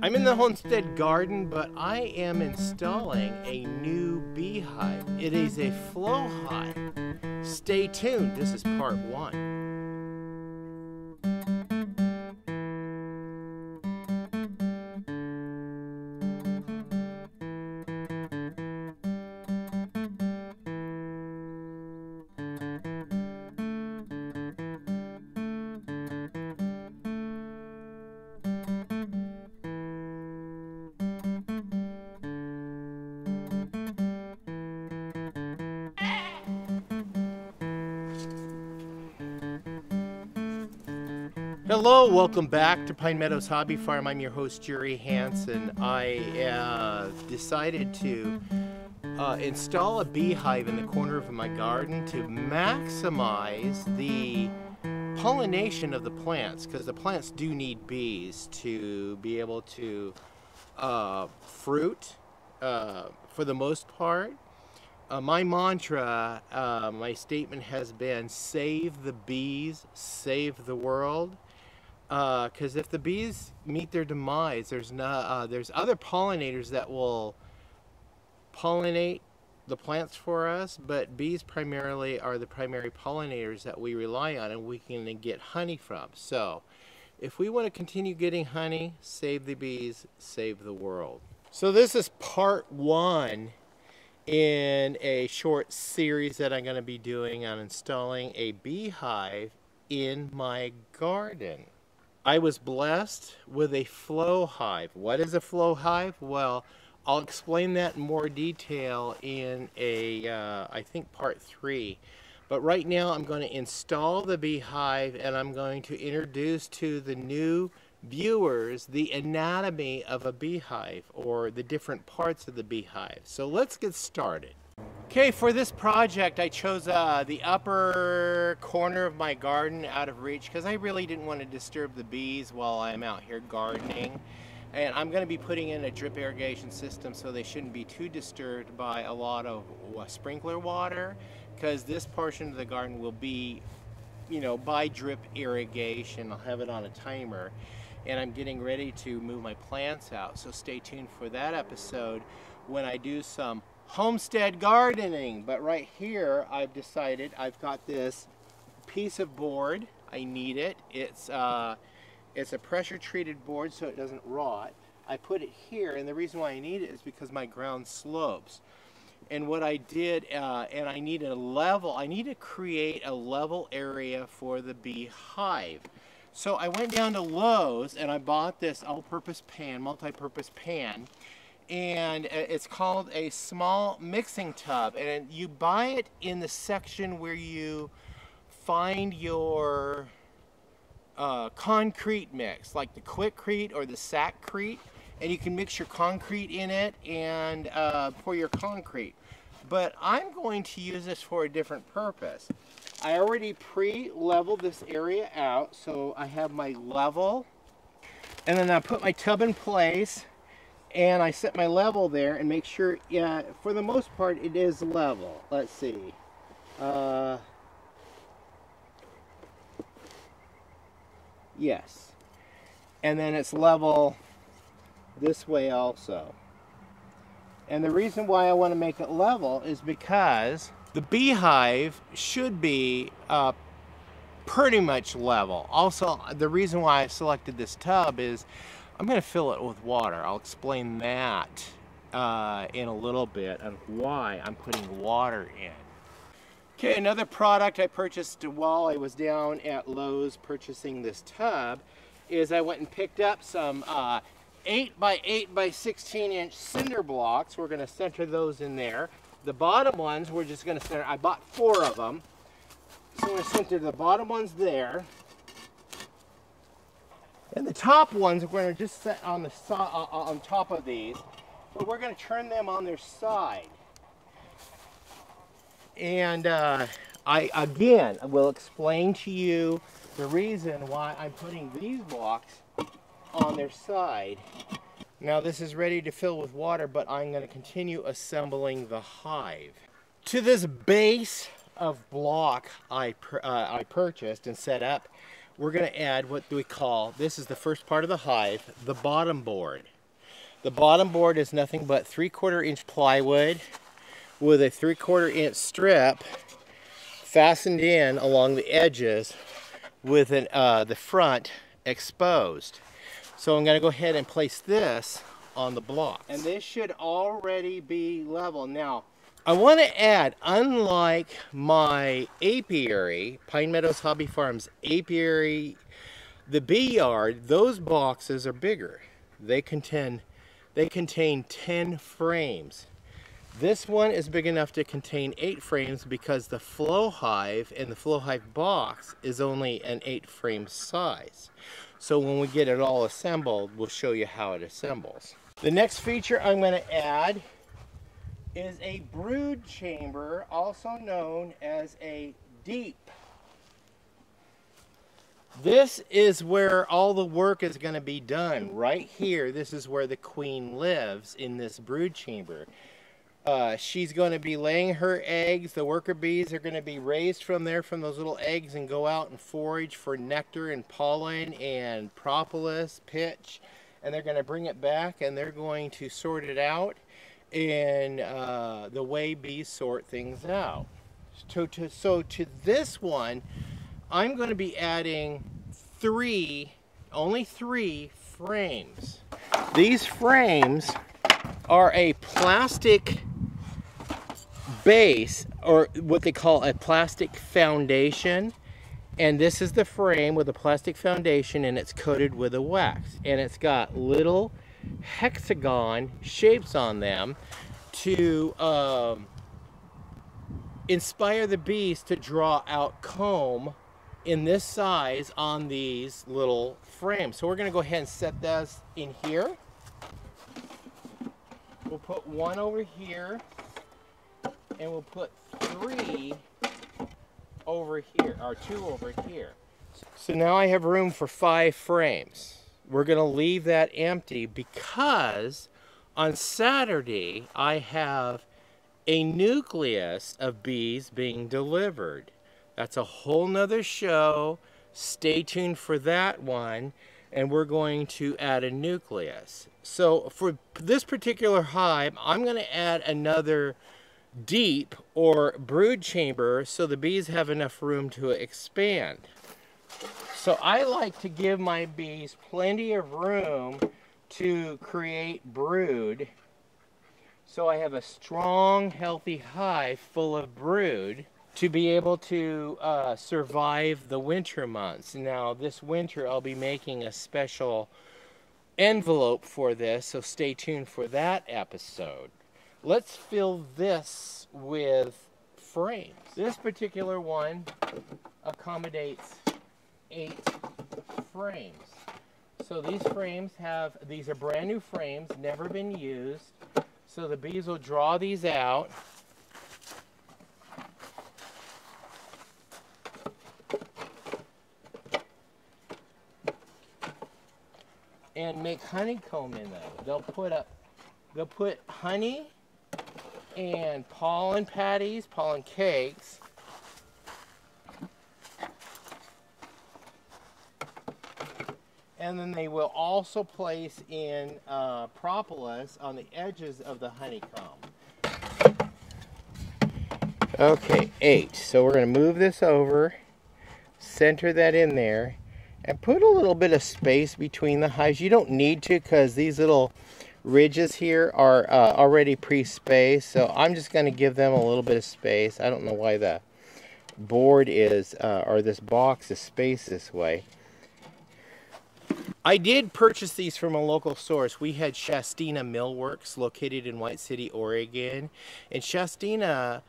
I'm in the homestead garden, but I am installing a new beehive. It is a flow hive. Stay tuned, this is part one. Hello, welcome back to Pine Meadows Hobby Farm. I'm your host, Jerry Hansen. I decided to install a beehive in the corner of my garden to maximize the pollination of the plants, because the plants do need bees to be able to fruit for the most part. My mantra, my statement has been, save the bees, save the world. Because if the bees meet their demise, there's other pollinators that will pollinate the plants for us, but bees primarily are the primary pollinators that we rely on and we can get honey from. So if we want to continue getting honey, save the bees, save the world. So this is part one in a short series that I'm going to be doing on installing a beehive in my garden. I was blessed with a flow hive. What is a flow hive? Well, I'll explain that in more detail in a, I think, part three. But right now I'm going to install the beehive and I'm going to introduce to the new viewers the anatomy of a beehive or the different parts of the beehive. So let's get started. Okay, for this project I chose the upper corner of my garden out of reach because I really didn't want to disturb the bees while I'm out here gardening. And I'm going to be putting in a drip irrigation system so they shouldn't be too disturbed by a lot of sprinkler water, because this portion of the garden will be, you know, by drip irrigation. I'll have it on a timer. And I'm getting ready to move my plants out. So stay tuned for that episode when I do some homestead gardening. But right here I've decided I've got this piece of board. I need it. It's a pressure treated board so it doesn't rot. I put it here, and the reason why I need it is because my ground slopes. And what I did, and I need a level, I need to create a level area for the beehive. So I went down to Lowe's and I bought this all-purpose pan, multi-purpose pan. And it's called a small mixing tub, and you buy it in the section where you find your concrete mix, like the Quickrete or the Sackrete, and you can mix your concrete in it and pour your concrete. But I'm going to use this for a different purpose. I already pre-leveled this area out, so I have my level, and then I put my tub in place. And I set my level there and make sure, yeah, for the most part, it is level. Let's see. Yes. And then it's level this way also. And the reason why I want to make it level is because the beehive should be pretty much level. Also, the reason why I selected this tub is I'm going to fill it with water. I'll explain that in a little bit and why I'm putting water in. Okay, another product I purchased while I was down at Lowe's purchasing this tub is I went and picked up some 8 by 8 by 16 inch cinder blocks. We're going to center those in there. The bottom ones we're just going to center. I bought 4 of them. So I'm going to center the bottom ones there. And the top ones we're going to just set on the on top of these, but we're going to turn them on their side. And I again will explain to you the reason why I'm putting these blocks on their side. Now this is ready to fill with water, but I'm going to continue assembling the hive. To this base of block I purchased and set up we're going to add what do we call, this is the first part of the hive, the bottom board. The bottom board is nothing but 3/4 inch plywood with a 3/4 inch strip fastened in along the edges with an, the front exposed. So I'm going to go ahead and place this on the blocks. And this should already be level. Now, I want to add, unlike my apiary, Pine Meadows Hobby Farm's apiary, the bee yard, those boxes are bigger. They contain 10 frames. This one is big enough to contain 8 frames because the Flow Hive and the Flow Hive box is only an 8 frame size. So when we get it all assembled, we'll show you how it assembles. The next feature I'm going to add is a brood chamber, also known as a deep. This is where all the work is going to be done. Right here, this is where the queen lives, in this brood chamber. She's going to be laying her eggs. The worker bees are going to be raised from there, from those little eggs, and go out and forage for nectar and pollen and propolis, pitch, and they're going to bring it back and they're going to sort it out in the way bees sort things out. So to this one, I'm going to be adding only three frames. These frames are a plastic base, or what they call a plastic foundation, and this is the frame with a plastic foundation, and it's coated with a wax, and it's got little hexagon shapes on them to inspire the bees to draw out comb in this size on these little frames. So we're going to go ahead and set those in here. We'll put one over here, and we'll put 3 over here, or 2 over here. So now I have room for 5 frames. We're going to leave that empty because on Saturday I have a nucleus of bees being delivered. That's a whole nother show. Stay tuned for that one, and we're going to add a nucleus. So for this particular hive, I'm going to add another deep or brood chamber so the bees have enough room to expand. So I like to give my bees plenty of room to create brood. So I have a strong, healthy hive full of brood to be able to survive the winter months. Now this winter I'll be making a special envelope for this, so stay tuned for that episode. Let's fill this with frames. This particular one accommodates 8 frames. So these frames have, these are brand new frames, never been used. So the bees will draw these out. And make honeycomb in them. They'll put honey and pollen patties, pollen cakes. And then they will also place in propolis on the edges of the honeycomb. Okay, 8. So we're going to move this over, center that in there, and put a little bit of space between the hives. You don't need to, because these little ridges here are already pre-spaced, so I'm just going to give them a little bit of space. I don't know why the board is, or this box is spaced this way. I did purchase these from a local source. We had Shastina Millworks located in White City, Oregon, and Shastina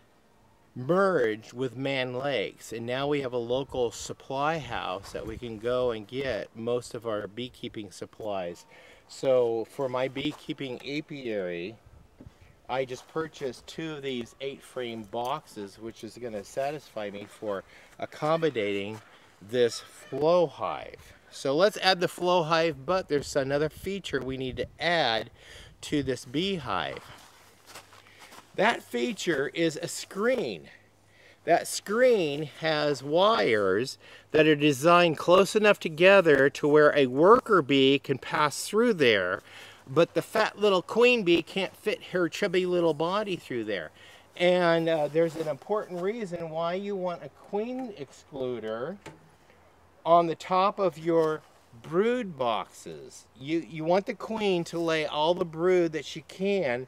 merged with Mann Lakes, and now we have a local supply house that we can go and get most of our beekeeping supplies. So for my beekeeping apiary, I just purchased 2 of these 8 frame boxes, which is going to satisfy me for accommodating this Flow Hive. So let's add the Flow Hive, but there's another feature we need to add to this beehive. That feature is a screen. That screen has wires that are designed close enough together to where a worker bee can pass through there, but the fat little queen bee can't fit her chubby little body through there. And there's an important reason why you want a queen excluder on the top of your brood boxes. You want the queen to lay all the brood that she can,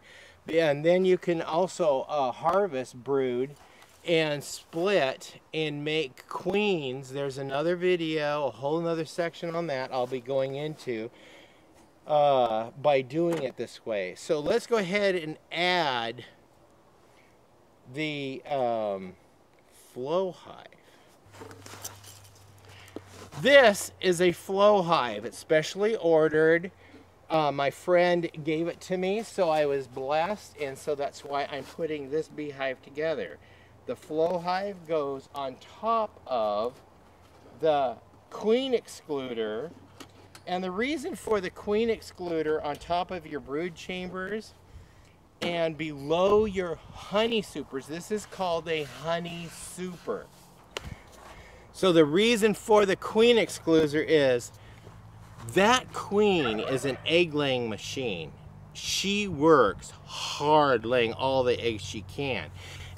and then you can also harvest brood and split and make queens. There's another video, a whole another section on that I'll be going into by doing it this way. So let's go ahead and add the flow hive. This is a flow hive. It's specially ordered. My friend gave it to me, so I was blessed, and so that's why I'm putting this beehive together. The flow hive goes on top of the queen excluder, and the reason for the queen excluder on top of your brood chambers and below your honey supers, this is called a honey super. So the reason for the queen excluder is that queen is an egg-laying machine. She works hard laying all the eggs she can.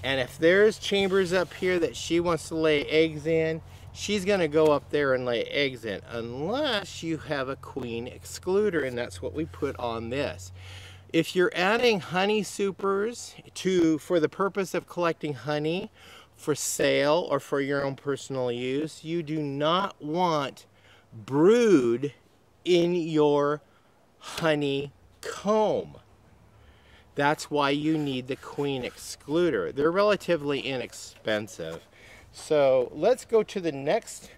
And if there's chambers up here that she wants to lay eggs in, she's gonna go up there and lay eggs in, unless you have a queen excluder, and that's what we put on this. If you're adding honey supers for the purpose of collecting honey for sale or for your own personal use, you do not want brood in your honeycomb. That's why you need the queen excluder. They're relatively inexpensive. So let's go to the next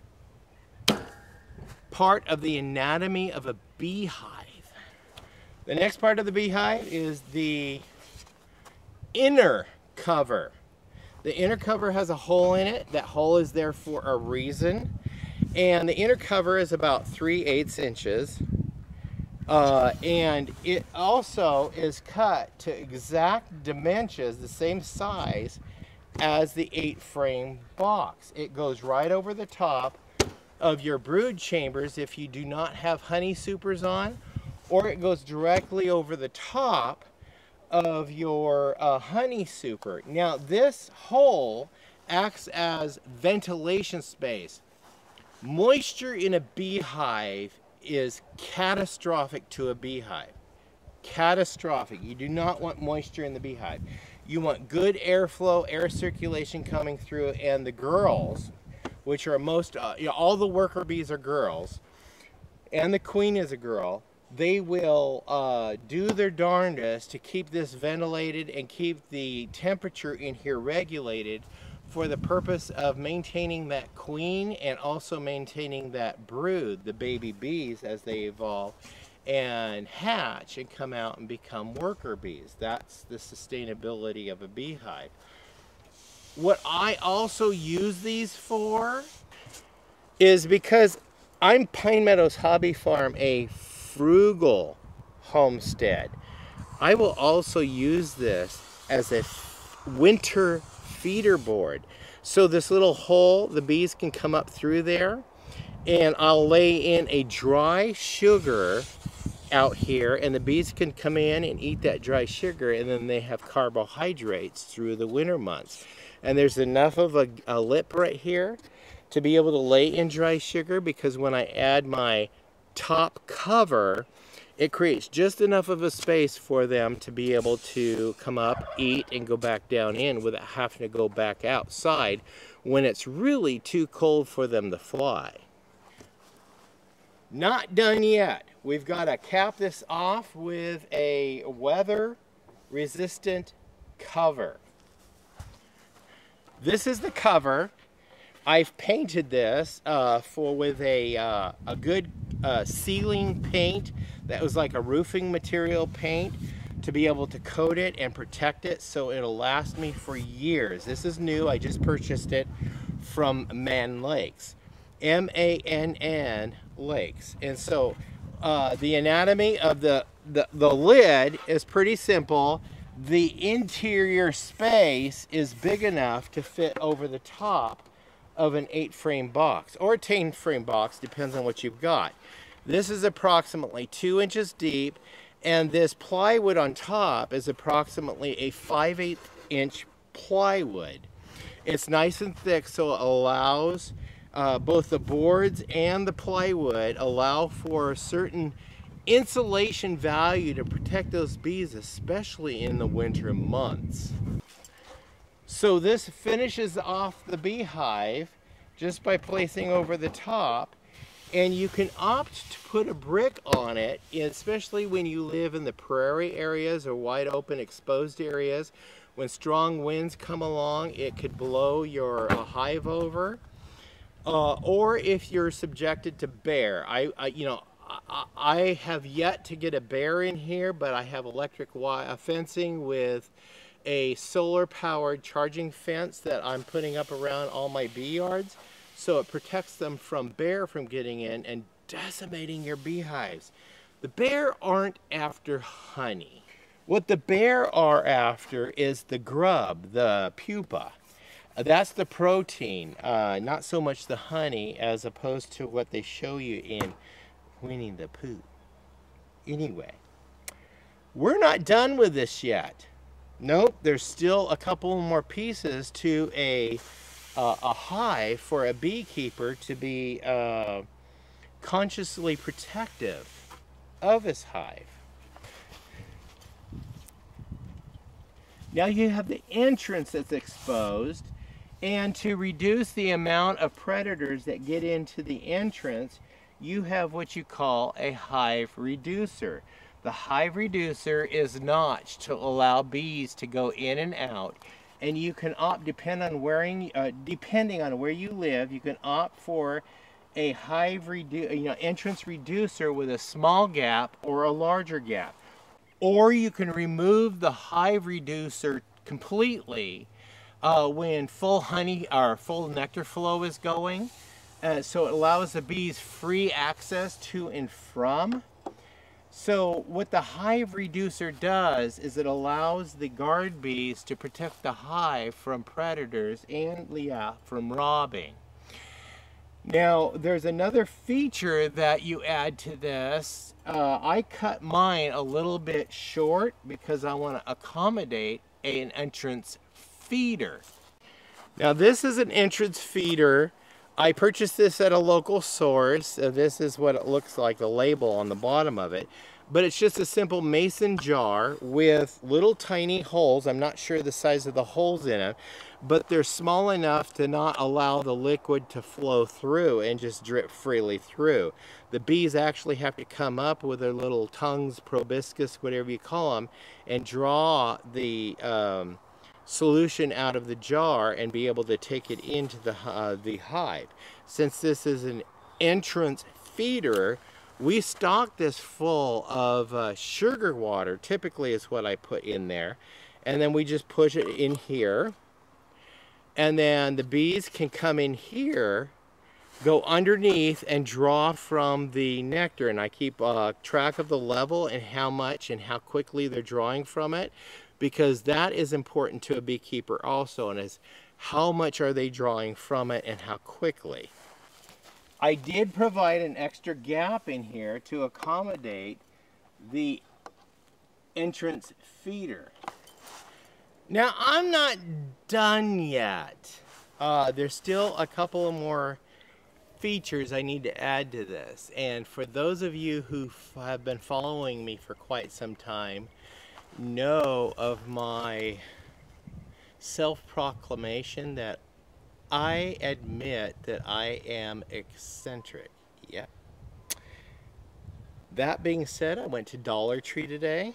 part of the anatomy of a beehive. The next part of the beehive is the inner cover. The inner cover has a hole in it. That hole is there for a reason. And the inner cover is about 3/8 inches. And it also is cut to exact dimensions, the same size as the 8-frame box. It goes right over the top of your brood chambers if you do not have honey supers on, or it goes directly over the top of your honey super. Now this hole acts as ventilation space. Moisture in a beehive is catastrophic to a beehive. Catastrophic. You do not want moisture in the beehive. You want good airflow, air circulation coming through, and the girls, which are most, all the worker bees are girls, and the queen is a girl. They will do their darndest to keep this ventilated and keep the temperature in here regulated for the purpose of maintaining that queen and also maintaining that brood, the baby bees, as they evolve and hatch and come out and become worker bees. That's the sustainability of a beehive. What I also use these for is because I'm Pine Meadows Hobby Farm, a frugal homestead. I will also use this as a winter feeder board. So this little hole, the bees can come up through there, and I'll lay in a dry sugar out here, and the bees can come in and eat that dry sugar, and then they have carbohydrates through the winter months. And there's enough of a lip right here to be able to lay in dry sugar, because when I add my top cover, it creates just enough of a space for them to be able to come up, eat, and go back down in without having to go back outside when it's really too cold for them to fly. Not done yet. We've got to cap this off with a weather-resistant cover. This is the cover. I've painted this with a good sealing paint that was like a roofing material paint to be able to coat it and protect it so it'll last me for years. This is new. I just purchased it from Mann Lakes. M-A-N-N Lakes. And so the anatomy of the lid is pretty simple. the interior space is big enough to fit over the top of an 8-frame box or a 10-frame box, depends on what you've got. This is approximately 2 inches deep, and this plywood on top is approximately a 5/8-inch plywood. It's nice and thick, so it allows both the boards and the plywood allow for a certain insulation value to protect those bees, especially in the winter months. So this finishes off the beehive just by placing over the top, and you can opt to put a brick on it, especially when you live in the prairie areas or wide open exposed areas. When strong winds come along, it could blow your hive over, or if you're subjected to bear. I have yet to get a bear in here, but I have electric wire fencing with a solar-powered charging fence that I'm putting up around all my bee yards, so it protects them from bear from getting in and decimating your beehives. The bear aren't after honey. What the bear are after is the grub, the pupa. That's the protein, not so much the honey, as opposed to what they show you in Winnie the Pooh. Anyway, we're not done with this yet. Nope, there's still a couple more pieces to a hive for a beekeeper to be consciously protective of his hive. Now you have the entrance that's exposed, and to reduce the amount of predators that get into the entrance, you have what you call a hive reducer. The hive reducer is notched to allow bees to go in and out, and you can opt, depending on where you live, you can opt for a hive entrance reducer with a small gap or a larger gap. Or you can remove the hive reducer completely when full honey or full nectar flow is going, so it allows the bees free access to and from. So what the hive reducer does is it allows the guard bees to protect the hive from predators and from robbing. Now there's another feature that you add to this. I cut mine a little bit short because I want to accommodate an entrance feeder. Now this is an entrance feeder. I purchased this at a local source. So this is what it looks like, the label on the bottom of it. But it's just a simple mason jar with little tiny holes. I'm not sure the size of the holes in it, but they're small enough to not allow the liquid to flow through and just drip freely through. The bees actually have to come up with their little tongues, proboscis, whatever you call them, and draw the solution out of the jar and be able to take it into the hive. Since this is an entrance feeder, we stock this full of sugar water, typically is what I put in there, and then we just push it in here, and then the bees can come in here, go underneath, and draw from the nectar. And I keep track of the level and how much and how quickly they're drawing from it, because that is important to a beekeeper also, and is how much are they drawing from it and how quickly. I did provide an extra gap in here to accommodate the entrance feeder. Now I'm not done yet. There's still a couple more features I need to add to this, and for those of you who have been following me for quite some time, know of my self-proclamation that I admit that I am eccentric. Yep. That being said, I went to Dollar Tree today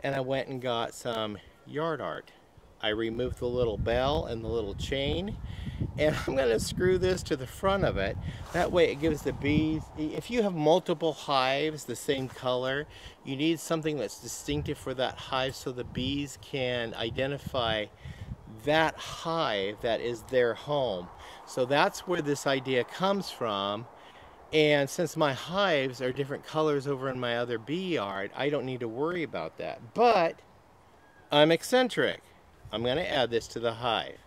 and I went and got some yard art. I removed the little bell and the little chain, and I'm going to screw this to the front of it. That way it gives the bees, if you have multiple hives the same color, you need something that's distinctive for that hive so the bees can identify that hive that is their home. So that's where this idea comes from. And since my hives are different colors over in my other bee yard, I don't need to worry about that. But I'm eccentric. I'm going to add this to the hive.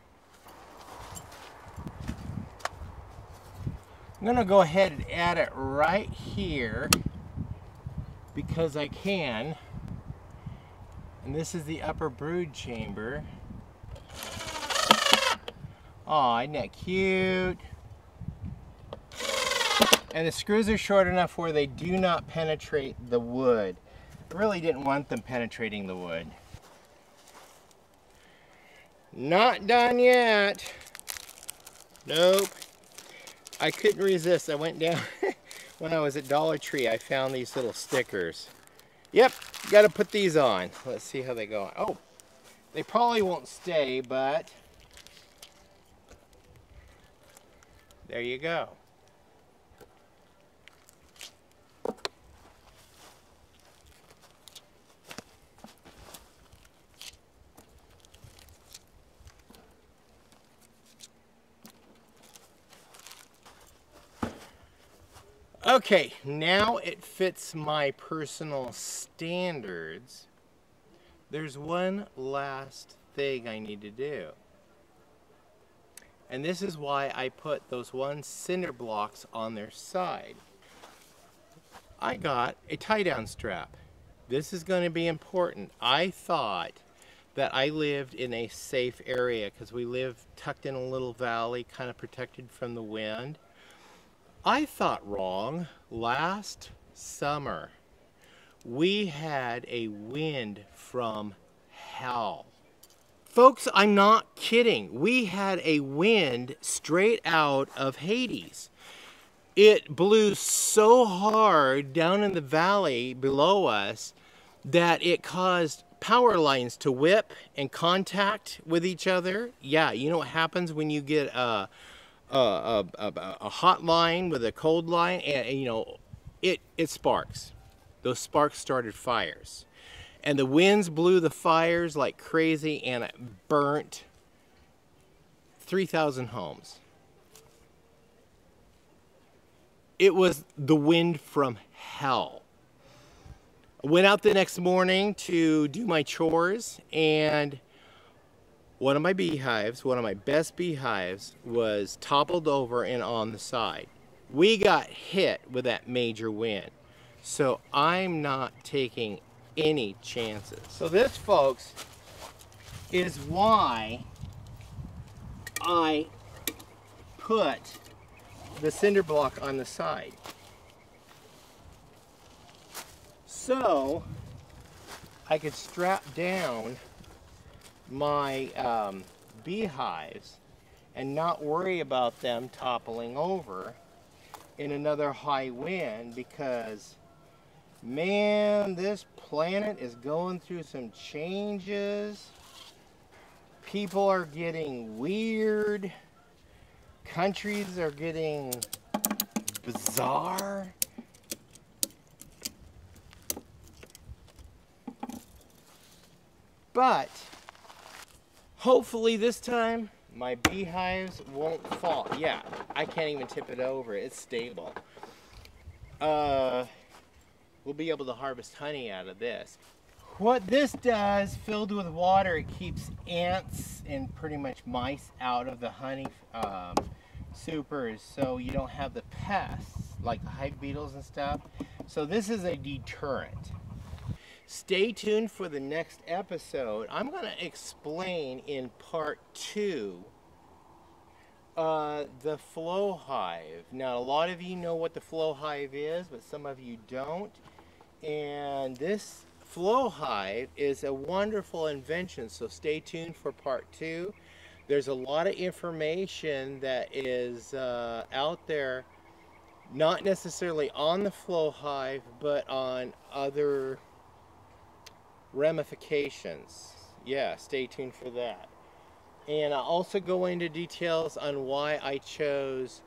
I'm going to go ahead and add it right here because I can. And this is the upper brood chamber. Aw, isn't that cute? And the screws are short enough where they do not penetrate the wood. I really didn't want them penetrating the wood. Not done yet. Nope. I couldn't resist. I went down when I was at Dollar Tree. I found these little stickers. Yep, got to put these on. Let's see how they go on. Oh, they probably won't stay, but there you go. Okay, now it fits my personal standards. There's one last thing I need to do. And this is why I put those one cinder blocks on their side. I got a tie-down strap. This is going to be important. I thought that I lived in a safe area because we live tucked in a little valley, kind of protected from the wind. I thought wrong. Last summer, we had a wind from hell. Folks, I'm not kidding. We had a wind straight out of Hades. It blew so hard down in the valley below us that it caused power lines to whip and contact with each other. Yeah, you know what happens when you get a hot line with a cold line, and you know, it sparks. Those sparks started fires, and the winds blew the fires like crazy, and it burnt 3,000 homes. It was the wind from hell. I went out the next morning to do my chores, and one of my beehives, one of my best beehives, was toppled over and on the side. We got hit with that major wind. So I'm not taking any chances. So this, folks, is why I put the cinder block on the side. So I could strap down my beehives and not worry about them toppling over in another high wind, because man, this planet is going through some changes. People are getting weird. Countries are getting bizarre. But hopefully this time, my beehives won't fall. Yeah, I can't even tip it over. It's stable. We'll be able to harvest honey out of this. What this does, filled with water, it keeps ants and pretty much mice out of the honey supers, so you don't have the pests, like the hive beetles and stuff. So this is a deterrent. Stay tuned for the next episode. I'm going to explain in part 2 the flow hive. Now, a lot of you know what the flow hive is, but some of you don't. And this flow hive is a wonderful invention, so stay tuned for part 2. There's a lot of information that is out there, not necessarily on the flow hive, but on other ramifications. Yeah, stay tuned for that. And I'll also go into details on why I chose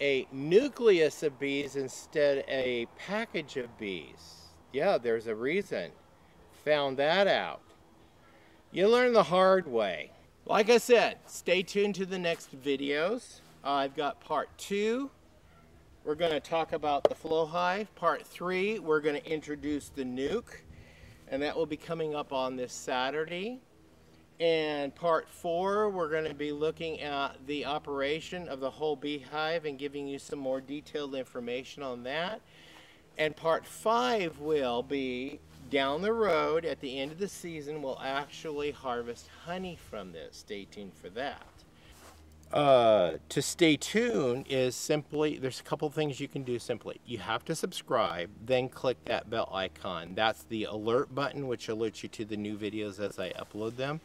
a nucleus of bees instead of a package of bees. Yeah, there's a reason. Found that out. You learn the hard way. Like I said, stay tuned to the next videos. I've got part 2. We're going to talk about the flow hive. Part 3, we're going to introduce the nuke. and that will be coming up on this Saturday. And part 4, we're going to be looking at the operation of the whole beehive and giving you some more detailed information on that. And part 5 will be down the road at the end of the season. We'll actually harvest honey from this. Stay tuned for that. To stay tuned is simply, there's a couple things you can do simply. You have to subscribe, then click that bell icon. That's the alert button, which alerts you to the new videos as I upload them.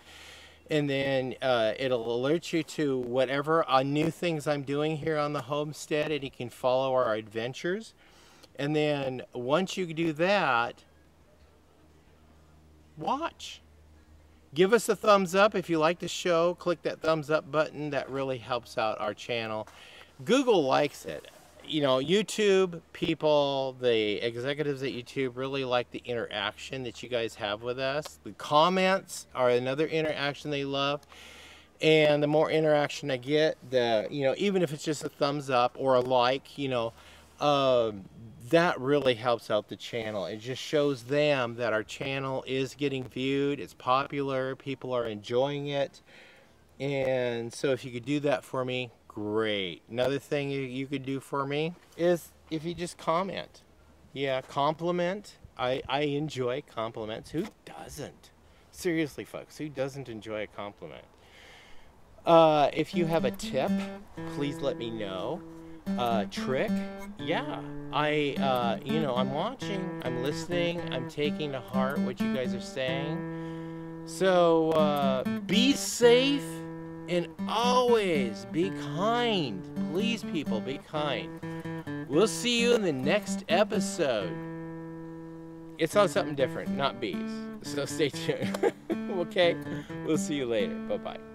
And then it'll alert you to whatever new things I'm doing here on the homestead, and you can follow our adventures. And then once you do that, watch. Give us a thumbs up if you like the show. Click that thumbs up button. That really helps out our channel. Google likes it. You know, YouTube people, the executives at YouTube really like the interaction that you guys have with us. The comments are another interaction they love. And the more interaction I get, the, you know, even if it's just a thumbs up or a like, you know, that really helps out the channel. It just shows them that our channel is getting viewed, it's popular, people are enjoying it. And so if you could do that for me, great. Another thing you could do for me is if you just comment. Yeah, compliment. I enjoy compliments. Who doesn't? Seriously, folks, who doesn't enjoy a compliment? If you have a tip, please let me know. Trick, yeah, you know, I'm watching, I'm listening, I'm taking to heart what you guys are saying. So be safe and always be kind. Please, people, be kind. We'll see you in the next episode. It's on something different, not bees, so stay tuned. Okay, we'll see you later. Bye-bye.